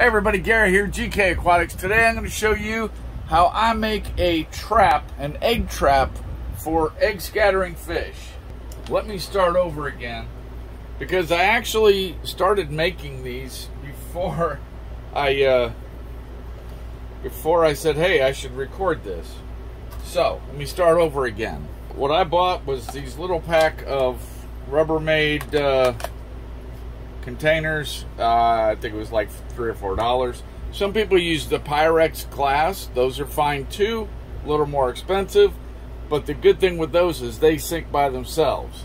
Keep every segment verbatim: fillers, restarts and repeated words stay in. Hey everybody, Gary here, G K Aquatics. Today I'm going to show you how I make a trap, an egg trap for egg scattering fish. Let me start over again because I actually started making these before I uh, before I said, hey, I should record this. So let me start over again. What I bought was these little pack of Rubbermaid uh, containers. uh, I think it was like three or four dollars. Some people use the Pyrex glass. Those are fine too, a little more expensive, but the good thing with those is they sink by themselves.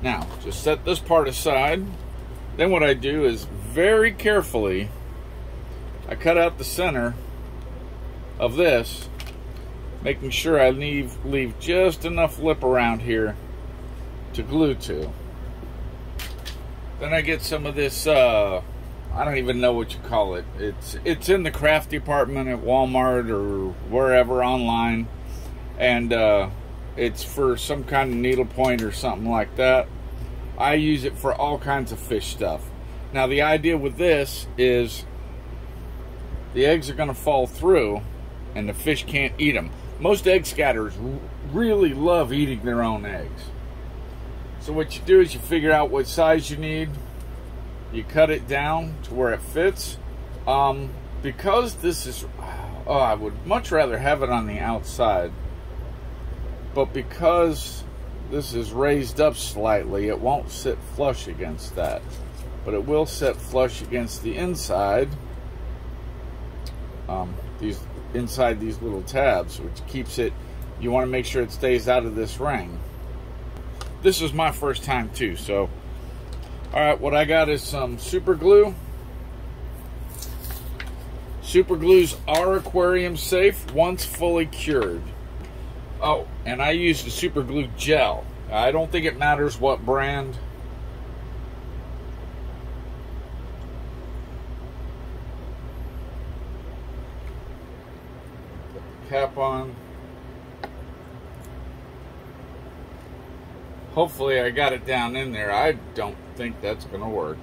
Now just set this part aside. Then what I do is very carefully I cut out the center of this, making sure I leave leave just enough lip around here to glue to. Then I get some of this, uh, I don't even know what you call it. It's it's in the craft department at Walmart or wherever online. And uh, it's for some kind of needlepoint or something like that. I use it for all kinds of fish stuff. Now the idea with this is the eggs are going to fall through and the fish can't eat them. Most egg scatterers really love eating their own eggs. So what you do is you figure out what size you need. You cut it down to where it fits. Um, because this is, oh, I would much rather have it on the outside. But because this is raised up slightly, it won't sit flush against that. But it will sit flush against the inside. Um, these inside these little tabs, which keeps it, you want to make sure it stays out of this ring. This is my first time too, so. All right, what I got is some super glue. Super glues are aquarium safe once fully cured. Oh, and I used the super glue gel. I don't think it matters what brand. Put the cap on. Hopefully I got it down in there. I don't think that's gonna work.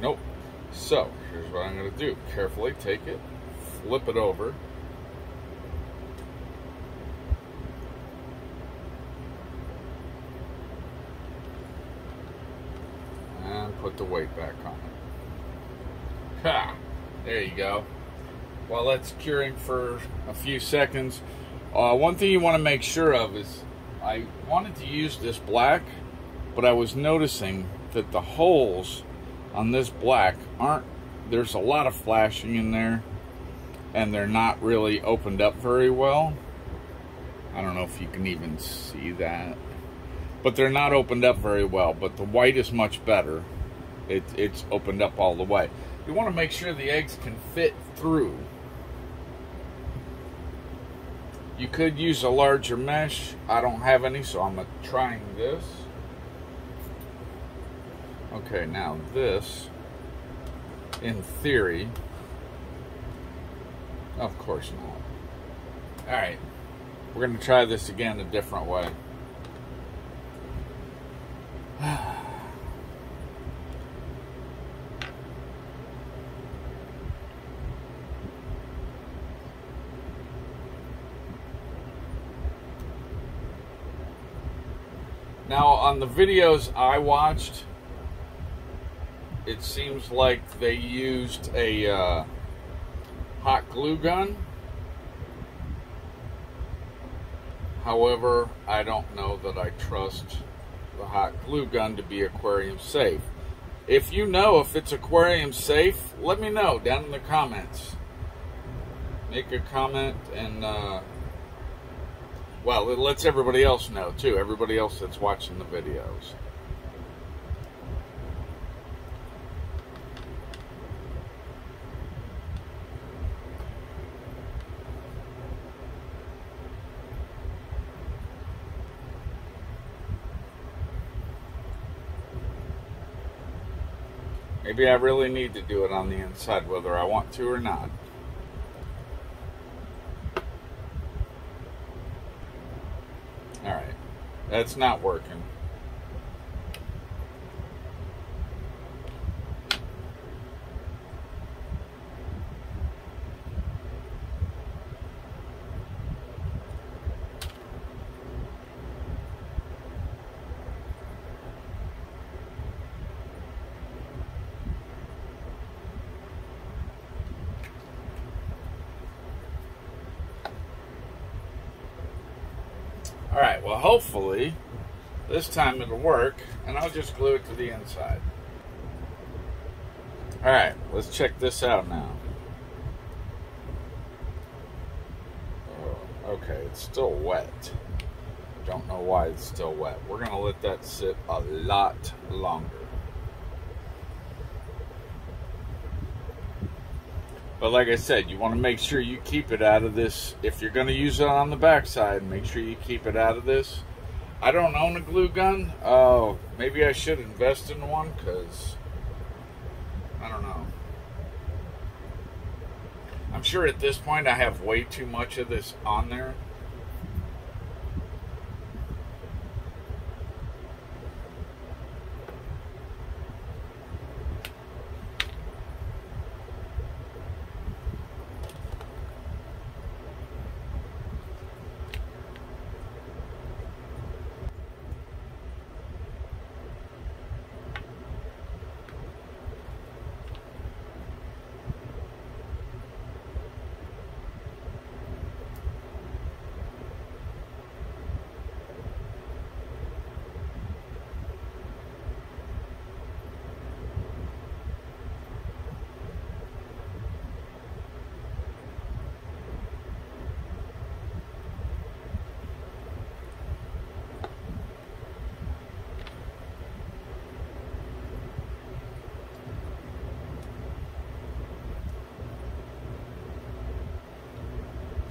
Nope. So here's what I'm gonna do. Carefully take it, flip it over. And put the weight back on it. Ha! There you go. While that's curing for a few seconds, uh, one thing you want to make sure of is, I wanted to use this black, but I was noticing that the holes on this black aren't, there's a lot of flashing in there, and they're not really opened up very well. I don't know if you can even see that, but they're not opened up very well, but the white is much better. It, it's opened up all the way. You want to make sure the eggs can fit through. You could use a larger mesh. I don't have any, so I'm trying this. Okay, now this, in theory, of course not. All right, we're going to try this again a different way. Now, on the videos I watched, it seems like they used a uh, hot glue gun. However, I don't know that I trust the hot glue gun to be aquarium safe. If you know if it's aquarium safe, let me know down in the comments. Make a comment and... Uh, Well, it lets everybody else know, too. Everybody else that's watching the videos. Maybe I really need to do it on the inside, whether I want to or not. All right, That's not working. Alright, well hopefully this time it'll work, and I'll just glue it to the inside. Alright, let's check this out now. Oh, okay, it's still wet. Don't know why it's still wet. We're going to let that sit a lot longer. But like I said, you want to make sure you keep it out of this. If you're going to use it on the backside, make sure you keep it out of this. I don't own a glue gun. Oh, maybe I should invest in one, because I don't know. I'm sure at this point I have way too much of this on there.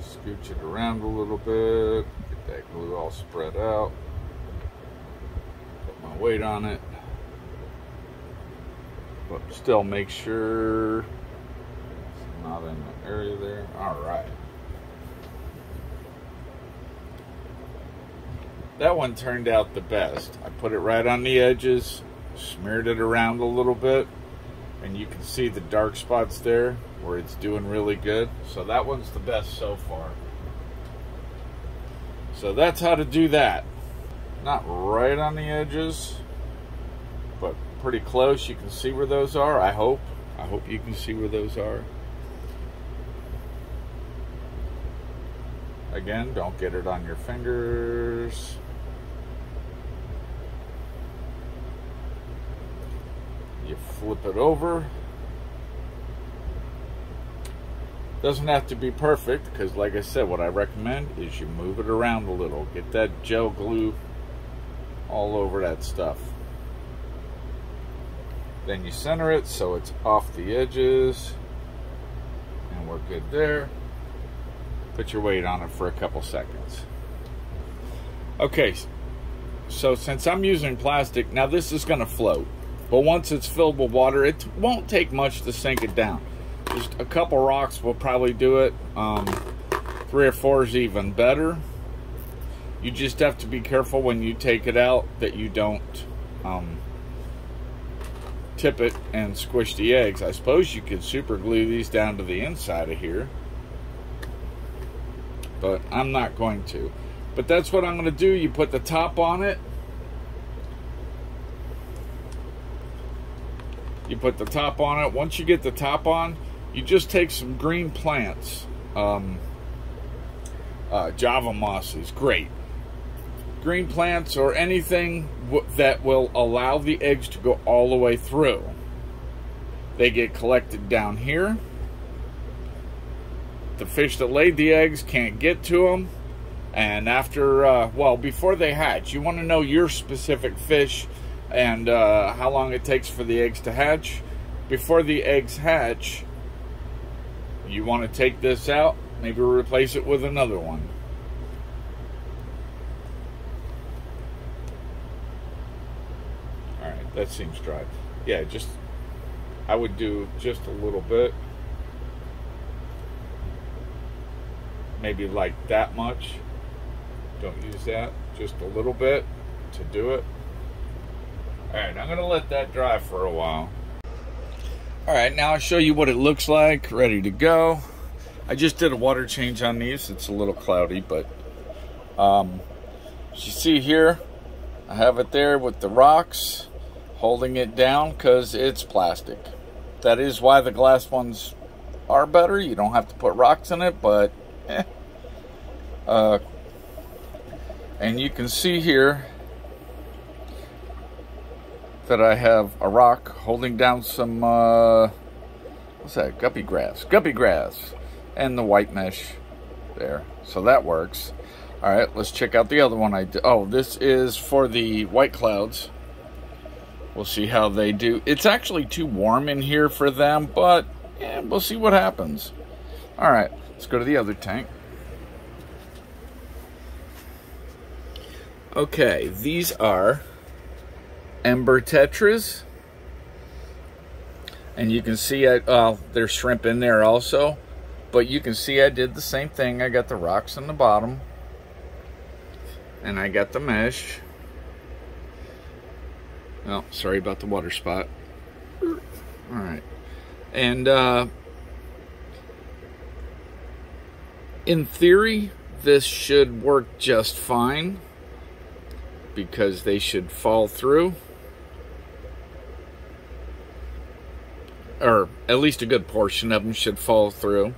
Scooch it around a little bit, get that glue all spread out, put my weight on it, but still make sure it's not in the area there. Alright. That one turned out the best. I put it right on the edges, smeared it around a little bit, and you can see the dark spots there where it's doing really good. So that one's the best so far. So that's how to do that. Not right on the edges, but pretty close. You can see where those are, I hope. I hope you can see where those are. Again, don't get it on your fingers. You flip it over. Doesn't have to be perfect, because like I said, what I recommend is you move it around a little. Get that gel glue all over that stuff. Then you center it so it's off the edges. And we're good there. Put your weight on it for a couple seconds. Okay, so since I'm using plastic, now this is going to float. But once it's filled with water, it won't take much to sink it down. Just a couple rocks will probably do it. Um, three or four is even better. You just have to be careful when you take it out that you don't um, tip it and squish the eggs. I suppose you could super glue these down to the inside of here, but I'm not going to. But that's what I'm going to do. You put the top on it. You put the top on it. Once you get the top on, you just take some green plants. Um, uh, Java moss is great. Green plants or anything w that will allow the eggs to go all the way through. They get collected down here. The fish that laid the eggs can't get to them. And after, uh, well, before they hatch, you want to know your specific fish and uh, how long it takes for the eggs to hatch. Before the eggs hatch, you want to take this out, maybe replace it with another one. Alright, that seems dry. Yeah, just, I would do just a little bit. Maybe like that much. Don't use that, just a little bit to do it. All right, I'm gonna let that dry for a while. All right, now I'll show you what it looks like, ready to go. I just did a water change on these. It's a little cloudy, but um, as you see here, I have it there with the rocks holding it down because it's plastic. That is why the glass ones are better. You don't have to put rocks in it, but eh. Uh, and you can see here that I have a rock holding down some, uh, what's that, guppy grass, guppy grass, and the white mesh there. So that works. All right, let's check out the other one I did. Oh, this is for the white clouds. We'll see how they do. It's actually too warm in here for them, but yeah, we'll see what happens. All right, let's go to the other tank. Okay, these are Ember Tetras, and you can see I, uh, there's shrimp in there also, but you can see I did the same thing. I got the rocks in the bottom, and I got the mesh. Oh, sorry about the water spot. All right, and uh, in theory, this should work just fine, because they should fall through, or at least a good portion of them should fall through.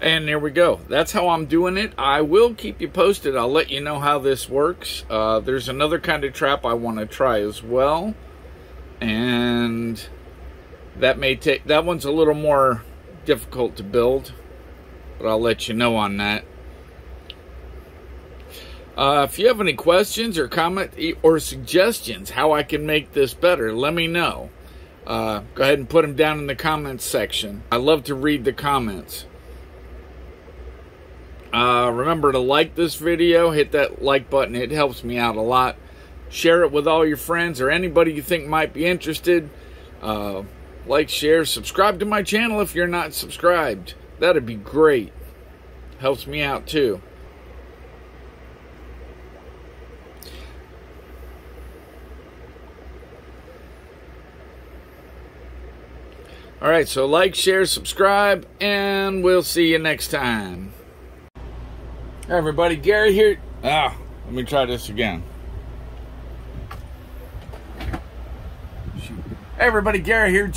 And there we go. That's how I'm doing it. I will keep you posted. I'll let you know how this works. Uh, there's another kind of trap I want to try as well, and that may take, that one's a little more difficult to build, but I'll let you know on that. Uh, if you have any questions or comment or suggestions how I can make this better, let me know. Uh, go ahead and put them down in the comments section. I love to read the comments. Uh, remember to like this video. Hit that like button. It helps me out a lot. Share it with all your friends or anybody you think might be interested. Uh, like, share, subscribe to my channel if you're not subscribed. That'd be great. Helps me out too. All right, so like, share, subscribe, and we'll see you next time. Hey everybody, Gary here. Ah, let me try this again. Shoot. Hey everybody, Gary here.